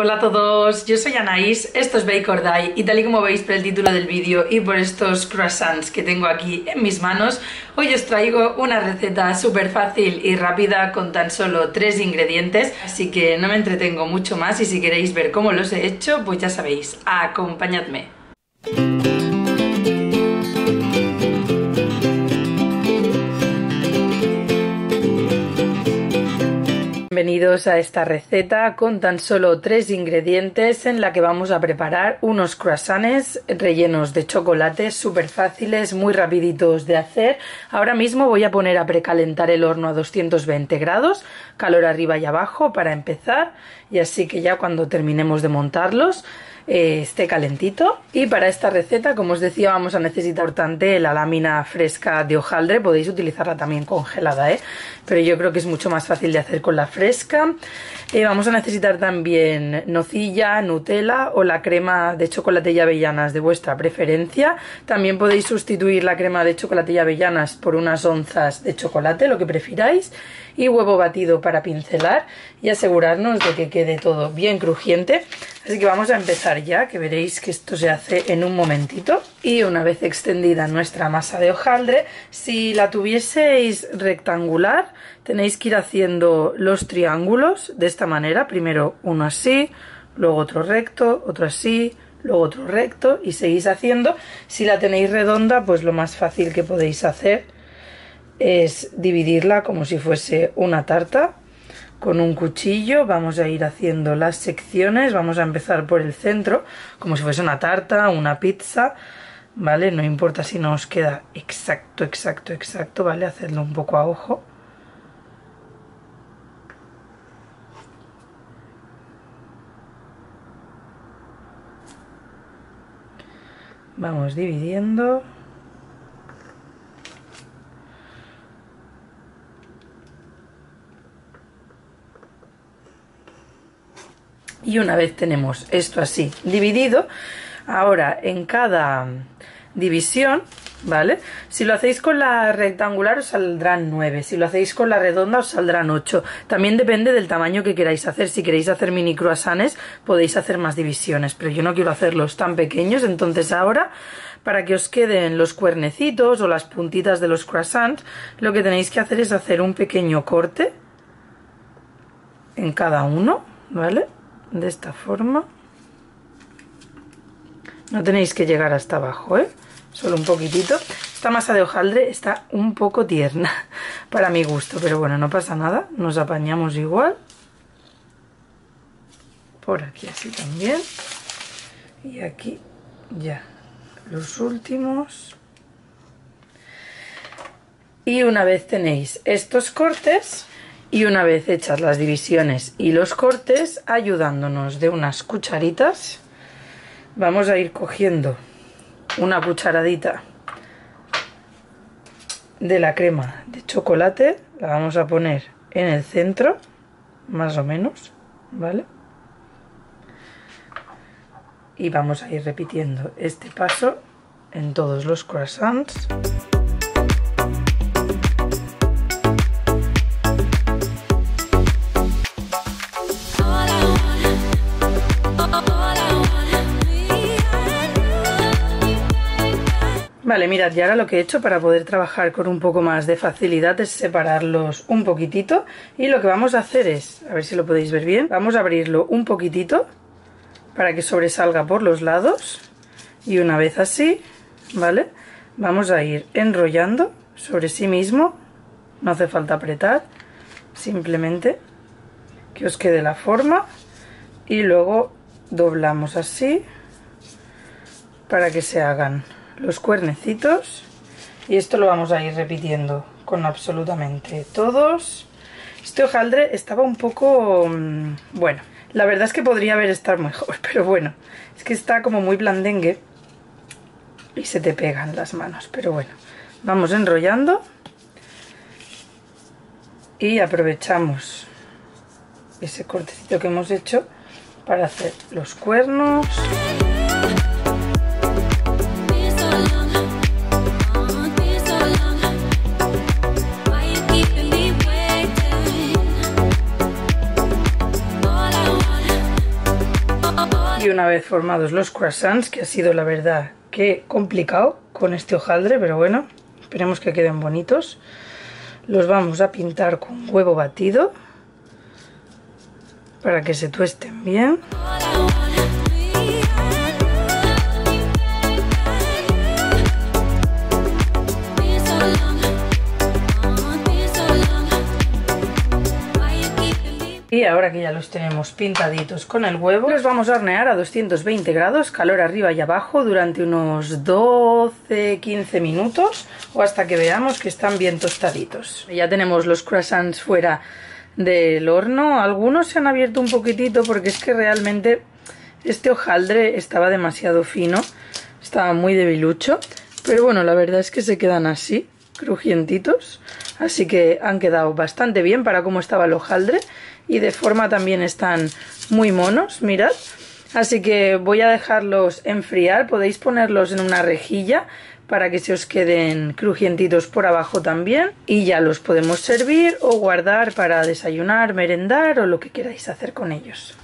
Hola a todos, yo soy Anaís, esto es Bake or Die y tal y como veis por el título del vídeo y por estos croissants que tengo aquí en mis manos, hoy os traigo una receta súper fácil y rápida con tan solo 3 ingredientes, así que no me entretengo mucho más y si queréis ver cómo los he hecho, pues ya sabéis, acompañadme. Bienvenidos a esta receta con tan solo 3 ingredientes en la que vamos a preparar unos croissants rellenos de chocolate súper fáciles, muy rapiditos de hacer. Ahora mismo voy a poner a precalentar el horno a 220 grados, calor arriba y abajo para empezar, y así que ya cuando terminemos de montarlos esté calentito. Y para esta receta, como os decía, vamos a necesitar importante la lámina fresca de hojaldre. Podéis utilizarla también congelada, pero yo creo que es mucho más fácil de hacer con la fresca. Vamos a necesitar también nocilla, Nutella o la crema de chocolate y avellanas de vuestra preferencia. También podéis sustituir la crema de chocolate y avellanas por unas onzas de chocolate, lo que prefiráis, y huevo batido para pincelar y asegurarnos de que quede todo bien crujiente. Así que vamos a empezar ya, que veréis que esto se hace en un momentito. Y una vez extendida nuestra masa de hojaldre, si la tuvieseis rectangular, tenéis que ir haciendo los triángulos de esta manera. Primero uno así, luego otro recto, otro así, luego otro recto y seguís haciendo. Si la tenéis redonda, pues lo más fácil que podéis hacer es dividirla como si fuese una tarta. Con un cuchillo vamos a ir haciendo las secciones, vamos a empezar por el centro, como si fuese una tarta, una pizza, ¿vale? No importa si no os queda exacto, exacto, exacto, ¿vale? Hacedlo un poco a ojo. Vamos dividiendo. Y una vez tenemos esto así dividido, ahora en cada división, ¿vale? Si lo hacéis con la rectangular os saldrán 9, si lo hacéis con la redonda os saldrán 8. También depende del tamaño que queráis hacer. Si queréis hacer mini croissants podéis hacer más divisiones, pero yo no quiero hacerlos tan pequeños, entonces ahora, para que os queden los cuernecitos o las puntitas de los croissants, lo que tenéis que hacer es hacer un pequeño corte en cada uno, ¿vale? De esta forma. No tenéis que llegar hasta abajo, solo un poquitito. Esta masa de hojaldre está un poco tierna para mi gusto, pero bueno, no pasa nada, nos apañamos igual. Por aquí así también. Y aquí ya los últimos. Y una vez tenéis estos cortes, y una vez hechas las divisiones y los cortes, ayudándonos de unas cucharitas, vamos a ir cogiendo una cucharadita de la crema de chocolate, la vamos a poner en el centro, más o menos, ¿vale? Y vamos a ir repitiendo este paso en todos los croissants. Vale, mirad, y ahora lo que he hecho para poder trabajar con un poco más de facilidad es separarlos un poquitito. Y lo que vamos a hacer es, a ver si lo podéis ver bien, vamos a abrirlo un poquitito para que sobresalga por los lados. Y una vez así, ¿vale? Vamos a ir enrollando sobre sí mismo. No hace falta apretar, simplemente que os quede la forma. Y luego doblamos así para que se hagan los cuernecitos, y esto lo vamos a ir repitiendo con absolutamente todos. Este hojaldre estaba un poco, bueno, la verdad es que podría haber estado mejor, pero bueno, es que está como muy blandengue y se te pegan las manos, pero bueno, vamos enrollando y aprovechamos ese cortecito que hemos hecho para hacer los cuernos. Y una vez formados los croissants, que ha sido la verdad que complicado con este hojaldre, pero bueno, esperemos que queden bonitos, los vamos a pintar con huevo batido para que se tuesten bien. Y ahora que ya los tenemos pintaditos con el huevo, los vamos a hornear a 220 grados, calor arriba y abajo, durante unos 12-15 minutos o hasta que veamos que están bien tostaditos. Ya tenemos los croissants fuera del horno. Algunos se han abierto un poquitito porque es que realmente este hojaldre estaba demasiado fino, estaba muy debilucho, pero bueno, la verdad es que se quedan así, crujientitos, así que han quedado bastante bien para cómo estaba el hojaldre, y de forma también están muy monos, mirad. Así que voy a dejarlos enfriar, podéis ponerlos en una rejilla para que se os queden crujientitos por abajo también, y ya los podemos servir o guardar para desayunar, merendar o lo que queráis hacer con ellos.